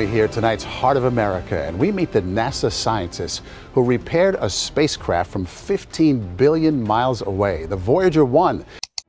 currently here tonight's Heart of America, and we meet the NASA scientists who repaired a spacecraft from 15 billion miles away, the Voyager 1.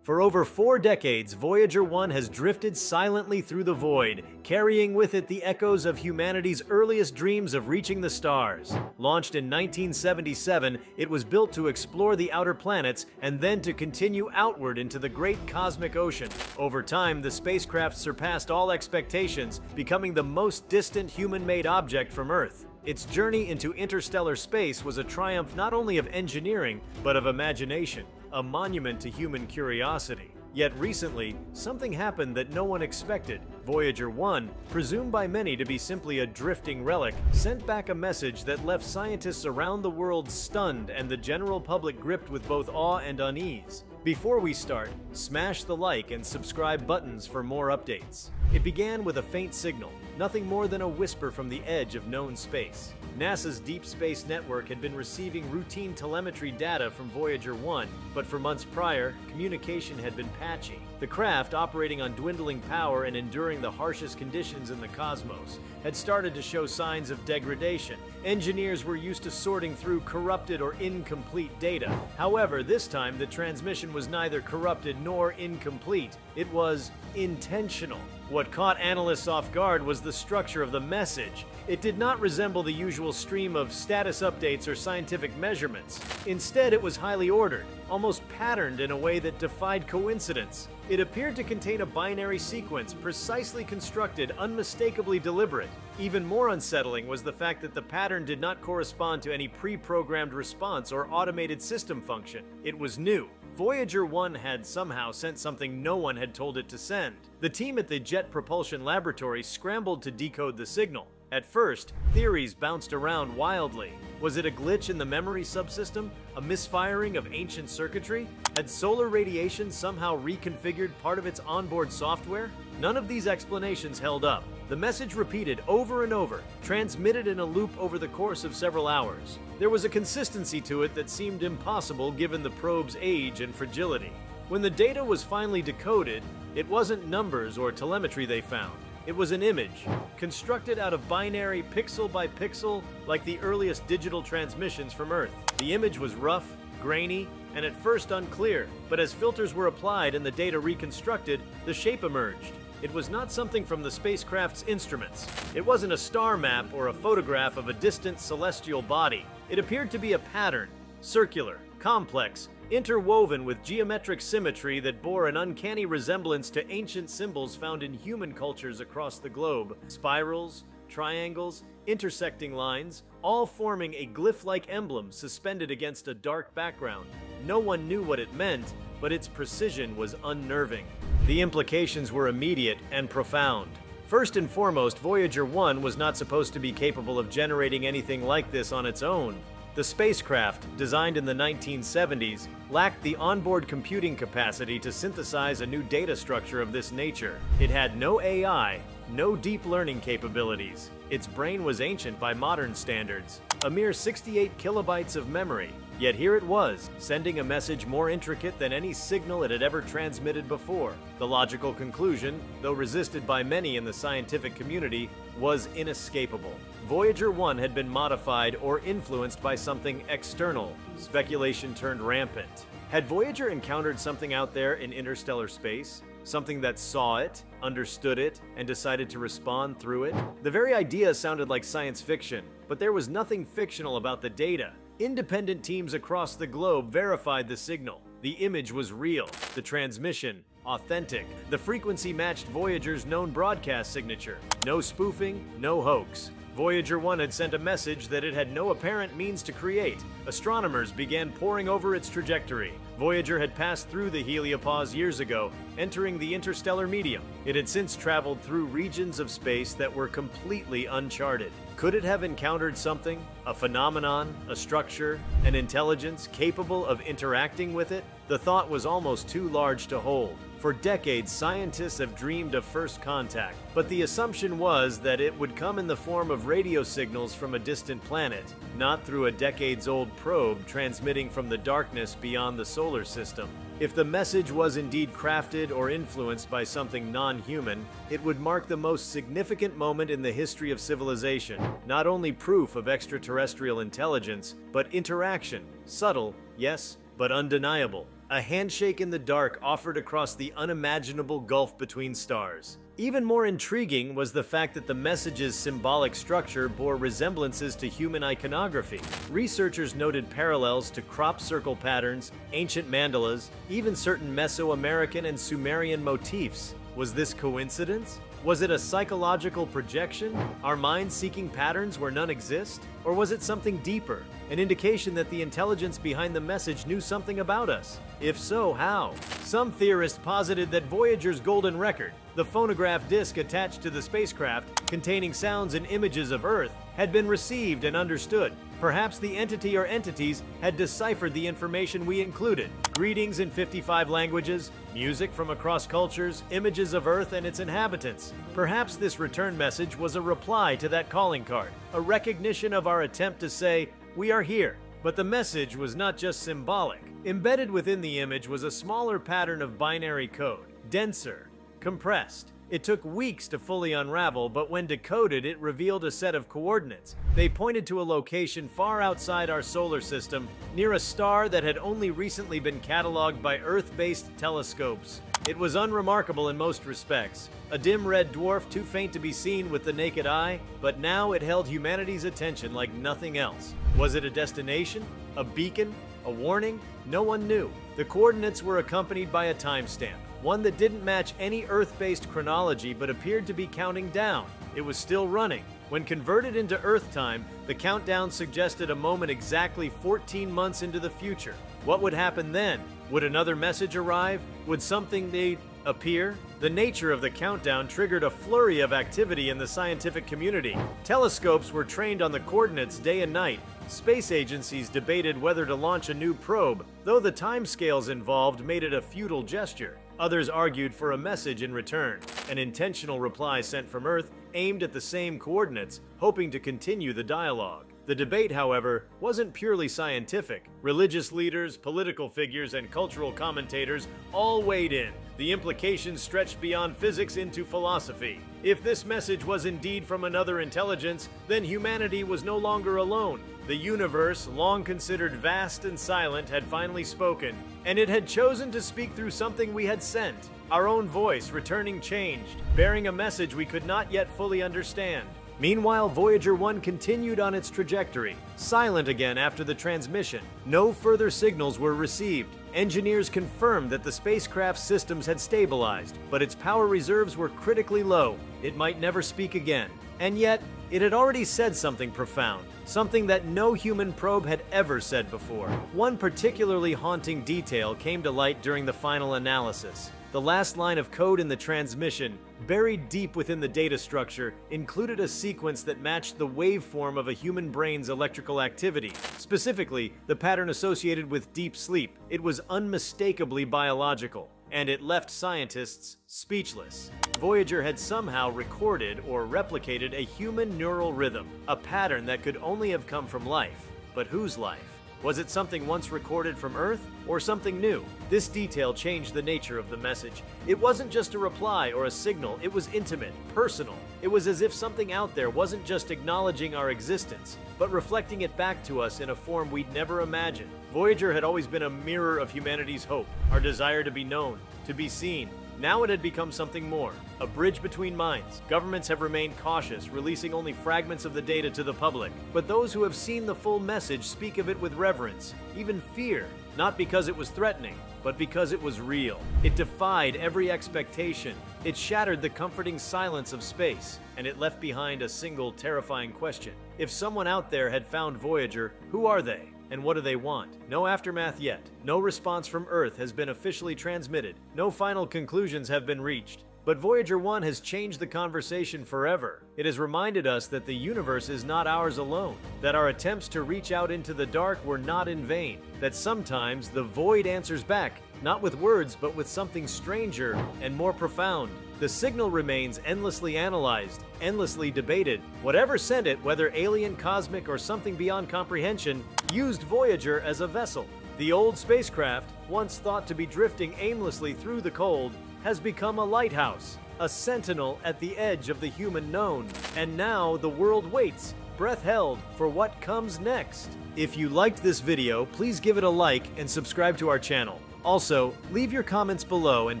For over 4 decades, Voyager 1 has drifted silently through the void, carrying with it the echoes of humanity's earliest dreams of reaching the stars. Launched in 1977, it was built to explore the outer planets and then to continue outward into the great cosmic ocean. Over time, the spacecraft surpassed all expectations, becoming the most distant human-made object from Earth. Its journey into interstellar space was a triumph not only of engineering, but of imagination, a monument to human curiosity. Yet recently, something happened that no one expected. Voyager 1, presumed by many to be simply a drifting relic, sent back a message that left scientists around the world stunned and the general public gripped with both awe and unease. Before we start, smash the like and subscribe buttons for more updates. It began with a faint signal, nothing more than a whisper from the edge of known space. NASA's Deep Space Network had been receiving routine telemetry data from Voyager 1, but for months prior, communication had been patchy. The craft, operating on dwindling power and enduring the harshest conditions in the cosmos, had started to show signs of degradation. Engineers were used to sorting through corrupted or incomplete data. However, this time the transmission was neither corrupted nor incomplete. It was intentional. What caught analysts off guard was the structure of the message. It did not resemble the usual stream of status updates or scientific measurements. Instead, it was highly ordered, almost patterned in a way that defied coincidence. It appeared to contain a binary sequence, precisely constructed, unmistakably deliberate. Even more unsettling was the fact that the pattern did not correspond to any pre-programmed response or automated system function. It was new. Voyager 1 had somehow sent something no one had told it to send. The team at the Jet Propulsion Laboratory scrambled to decode the signal. At first, theories bounced around wildly. Was it a glitch in the memory subsystem? A misfiring of ancient circuitry? Had solar radiation somehow reconfigured part of its onboard software? None of these explanations held up. The message repeated over and over, transmitted in a loop over the course of several hours. There was a consistency to it that seemed impossible given the probe's age and fragility. When the data was finally decoded, it wasn't numbers or telemetry they found. It was an image, constructed out of binary pixel by pixel, like the earliest digital transmissions from Earth. The image was rough, grainy, and at first unclear, but as filters were applied and the data reconstructed, the shape emerged. It was not something from the spacecraft's instruments. It wasn't a star map or a photograph of a distant celestial body. It appeared to be a pattern, circular, complex, interwoven with geometric symmetry that bore an uncanny resemblance to ancient symbols found in human cultures across the globe. Spirals, triangles, intersecting lines, all forming a glyph-like emblem suspended against a dark background. No one knew what it meant, but its precision was unnerving. The implications were immediate and profound. First and foremost, Voyager 1 was not supposed to be capable of generating anything like this on its own. The spacecraft, designed in the 1970s, lacked the onboard computing capacity to synthesize a new data structure of this nature. It had no AI, no deep learning capabilities. Its brain was ancient by modern standards, a mere 68 kilobytes of memory. Yet here it was, sending a message more intricate than any signal it had ever transmitted before. The logical conclusion, though resisted by many in the scientific community, was inescapable. Voyager 1 had been modified or influenced by something external. Speculation turned rampant. Had Voyager encountered something out there in interstellar space? Something that saw it, understood it, and decided to respond through it? The very idea sounded like science fiction, but there was nothing fictional about the data. Independent teams across the globe verified the signal. The image was real, the transmission authentic. The frequency matched Voyager's known broadcast signature. No spoofing, no hoax. Voyager 1 had sent a message that it had no apparent means to create. Astronomers began poring over its trajectory. Voyager had passed through the heliopause years ago, entering the interstellar medium. It had since traveled through regions of space that were completely uncharted. Could it have encountered something, a phenomenon, a structure, an intelligence capable of interacting with it? The thought was almost too large to hold. For decades, scientists have dreamed of first contact, but the assumption was that it would come in the form of radio signals from a distant planet, not through a decades-old probe transmitting from the darkness beyond the solar system. If the message was indeed crafted or influenced by something non-human, it would mark the most significant moment in the history of civilization, not only proof of extraterrestrial intelligence, but interaction, subtle, yes, but undeniable. A handshake in the dark offered across the unimaginable gulf between stars. Even more intriguing was the fact that the message's symbolic structure bore resemblances to human iconography. Researchers noted parallels to crop circle patterns, ancient mandalas, even certain Mesoamerican and Sumerian motifs. Was this coincidence? Was it a psychological projection? Our minds seeking patterns where none exist? Or was it something deeper, an indication that the intelligence behind the message knew something about us? If so, how? Some theorists posited that Voyager's golden record, the phonograph disc attached to the spacecraft, containing sounds and images of Earth, had been received and understood. Perhaps the entity or entities had deciphered the information we included. Greetings in 55 languages, music from across cultures, images of Earth and its inhabitants. Perhaps this return message was a reply to that calling card, a recognition of our attempt to say, "We are here." But the message was not just symbolic. Embedded within the image was a smaller pattern of binary code, denser, compressed. It took weeks to fully unravel, but when decoded, it revealed a set of coordinates. They pointed to a location far outside our solar system, near a star that had only recently been cataloged by Earth-based telescopes. It was unremarkable in most respects, a dim red dwarf too faint to be seen with the naked eye, but now it held humanity's attention like nothing else. Was it a destination? A beacon? A warning? No one knew. The coordinates were accompanied by a timestamp, one that didn't match any Earth-based chronology but appeared to be counting down. It was still running. When converted into Earth time, the countdown suggested a moment exactly 14 months into the future. What would happen then? Would another message arrive? Would something they'd appear? The nature of the countdown triggered a flurry of activity in the scientific community. Telescopes were trained on the coordinates day and night. Space agencies debated whether to launch a new probe, though the timescales involved made it a futile gesture. Others argued for a message in return, an intentional reply sent from Earth aimed at the same coordinates, hoping to continue the dialogue. The debate, however, wasn't purely scientific. Religious leaders, political figures, and cultural commentators all weighed in. The implications stretched beyond physics into philosophy. If this message was indeed from another intelligence, then humanity was no longer alone. The universe, long considered vast and silent, had finally spoken, and it had chosen to speak through something we had sent. Our own voice, returning changed, bearing a message we could not yet fully understand. Meanwhile, Voyager 1 continued on its trajectory, silent again after the transmission. No further signals were received. Engineers confirmed that the spacecraft's systems had stabilized, but its power reserves were critically low. It might never speak again. And yet, it had already said something profound, something that no human probe had ever said before. One particularly haunting detail came to light during the final analysis. The last line of code in the transmission, buried deep within the data structure, included a sequence that matched the waveform of a human brain's electrical activity, specifically the pattern associated with deep sleep. It was unmistakably biological, and it left scientists speechless. Voyager had somehow recorded or replicated a human neural rhythm, a pattern that could only have come from life. But whose life? Was it something once recorded from Earth, or something new? This detail changed the nature of the message. It wasn't just a reply or a signal, it was intimate, personal. It was as if something out there wasn't just acknowledging our existence, but reflecting it back to us in a form we'd never imagined. Voyager had always been a mirror of humanity's hope, our desire to be known, to be seen. Now it had become something more, a bridge between minds. Governments have remained cautious, releasing only fragments of the data to the public. But those who have seen the full message speak of it with reverence, even fear, not because it was threatening, but because it was real. It defied every expectation. It shattered the comforting silence of space, and it left behind a single terrifying question. If someone out there had found Voyager, who are they? And what do they want? No aftermath yet. No response from Earth has been officially transmitted. No final conclusions have been reached. But Voyager 1 has changed the conversation forever. It has reminded us that the universe is not ours alone, that our attempts to reach out into the dark were not in vain, that sometimes the void answers back, not with words, but with something stranger and more profound. The signal remains endlessly analyzed, endlessly debated. Whatever sent it, whether alien, cosmic, or something beyond comprehension, used Voyager as a vessel, The old spacecraft, once thought to be drifting aimlessly through the cold, has become a lighthouse, a sentinel at the edge of the human known. And now the world waits, breath held, for what comes next. If you liked this video, please give it a like and subscribe to our channel. Also, leave your comments below and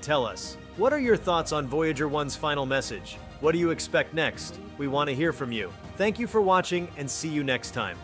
tell us, what are your thoughts on Voyager 1's final message? What do you expect next? We want to hear from you. Thank you for watching and see you next time.